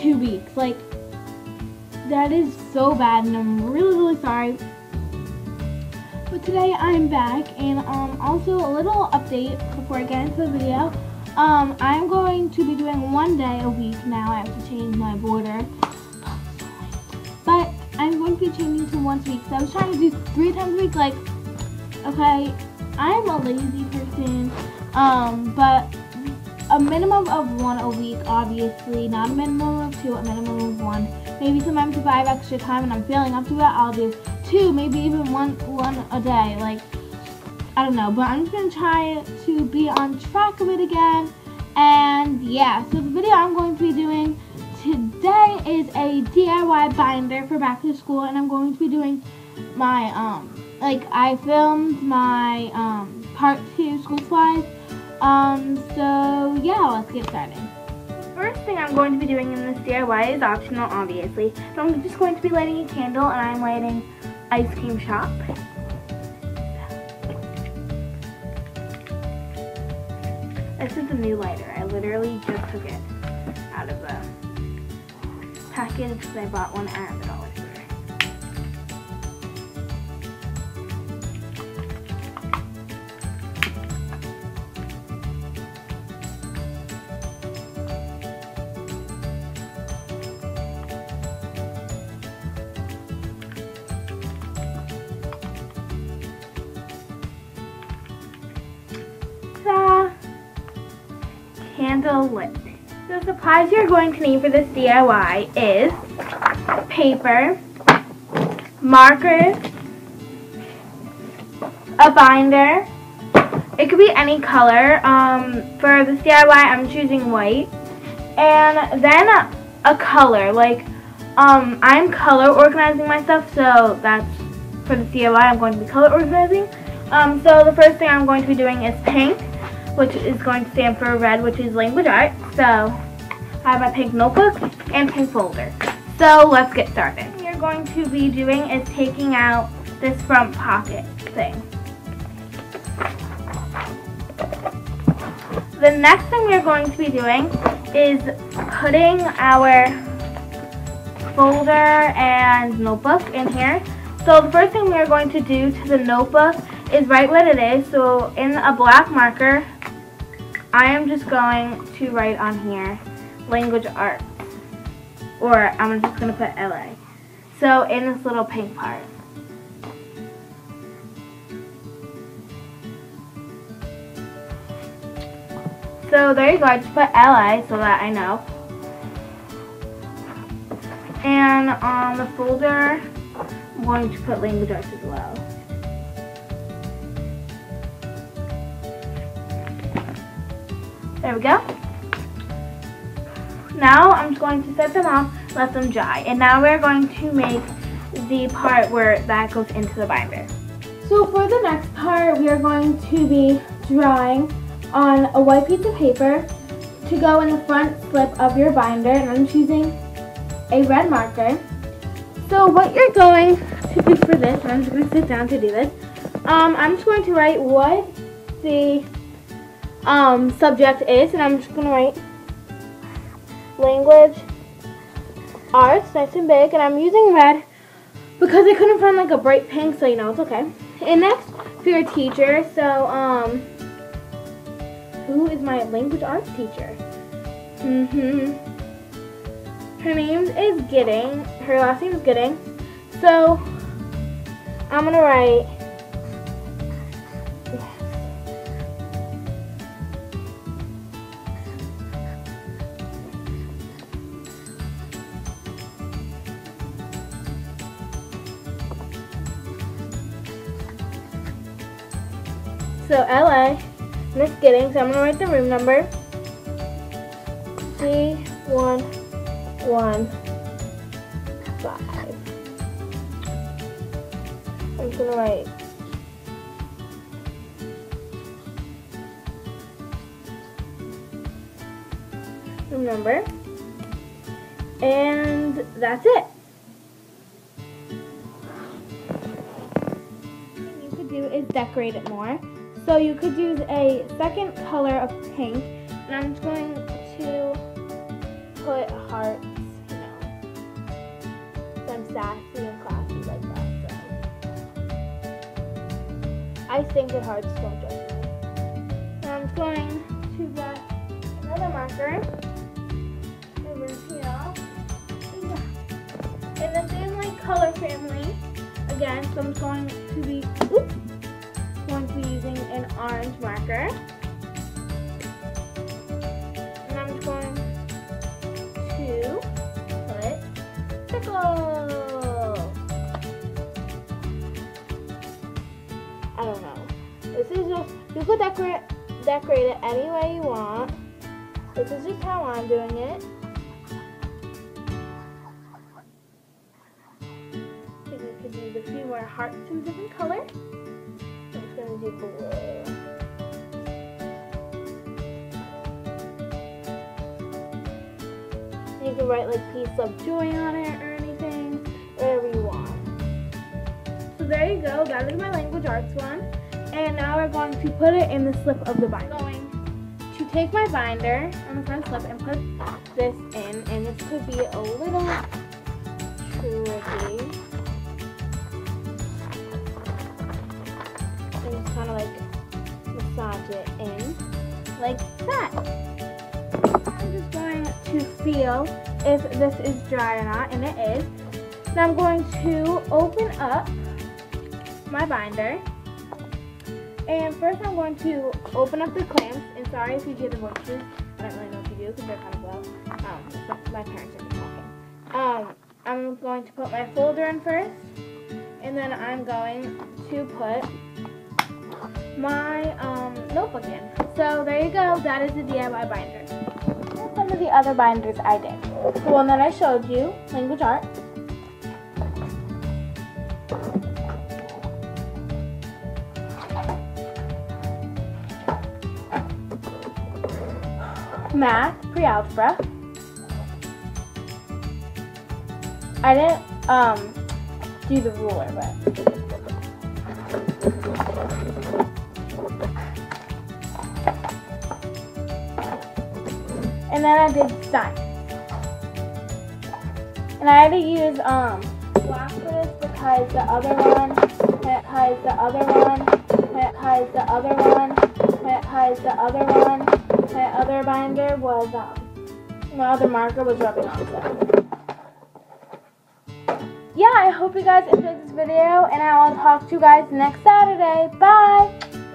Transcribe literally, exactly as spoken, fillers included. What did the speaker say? two weeks. Like, that is so bad, and I'm really, really sorry. But today I'm back, and um, also a little update before I get into the video. Um, I'm going to be doing one day a week now. I have to change my border. But I'm going to be changing to once a week. So I was trying to do three times a week. Like, okay, I'm a lazy person, um, but a minimum of one a week, obviously. Not a minimum of two, a minimum of one. Maybe sometimes if I have extra time and I'm feeling up to it, I'll do two, maybe even one one a day. Like, I don't know, but I'm just gonna try to be on track of it again. And yeah, so the video I'm going to be doing today is a D I Y binder for back to school, and I'm going to be doing my um like I filmed my um part two school supplies. Um so yeah, let's get started. First thing I'm going to be doing in this D I Y is optional, obviously. So I'm just going to be lighting a candle, and I'm lighting Ice Cream Shop. This is a new lighter. I literally just took it out of the package because I bought one at the Dollar Candle lit. The supplies you're going to need for this D I Y is paper, markers, a binder. It could be any color. Um, for this D I Y, I'm choosing white, and then a, a color. Like, um, I'm color organizing myself, so that's for the D I Y. I'm going to be color organizing. Um, so the first thing I'm going to be doing is pink, which is going to stand for red, which is language art. So I have my pink notebook and pink folder. So let's get started. What you're going to be doing is taking out this front pocket thing. The next thing we're going to be doing is putting our folder and notebook in here. So the first thing we're going to do to the notebook is write what it is. So in a black marker, I am just going to write on here, language arts, or I'm just going to put L A. So in this little pink part. So there you go, I just put L A so that I know. And on the folder, I'm going to put language arts as well. There we go. Now I'm just going to set them off, let them dry. And now we're going to make the part where that goes into the binder. So for the next part, we are going to be drawing on a white piece of paper to go in the front slip of your binder. And I'm choosing a red marker. So what you're going to do for this, and I'm just going to sit down to do this, um, I'm just going to write what the um subject is, and I'm just gonna write language arts nice and big, and I'm using red because I couldn't find like a bright pink, so you know it's okay. And next, for your teacher, so um who is my language arts teacher? Mm-hmm. Her name is Gidding. Her last name is Gidding. So I'm gonna write So L A, Miss Gidding, so I'm going to write the room number, D one one five. I'm just going to write room number, and that's it. What you could do is decorate it more. So you could use a second color of pink, and I'm just going to put hearts sassy and classy like that, so I think it hard, so don't judge me. So I'm going to get another marker. I'm going to peel off. In the same like color family again, so I'm going to be oops, going to be using an orange marker. I don't know. This is just, you could decorate decorate it any way you want. This is just how I'm doing it. I think we could use a few more hearts in different color. I'm just gonna do blue. You can write like peace, love, joy on it or anything, whatever you want. So there you go, that is my language arts one. And now we're going to put it in the slip of the binder. I'm going to take my binder on the front slip and put this in, and this could be a little tricky. And just kind of like massage it in like that. I'm just going to feel if this is dry or not, and it is. So I'm going to open up my binder, and first I'm going to open up the clamps. And sorry if you hear the voices, I don't really know if you do because they're kind of low. Um, my parents are just talking. Um, I'm going to put my folder in first, and then I'm going to put my um, notebook in. So there you go. That is the D I Y binder. Some of the other binders I did. The one that I showed you, language art. Math, pre-algebra. I didn't um do the ruler, but and then I did science. And I had to use um black for this because the other one because the other one because the other one because the other one my other binder was um my other marker was rubbing off. So yeah, I hope you guys enjoyed this video, and I will talk to you guys next Saturday. Bye!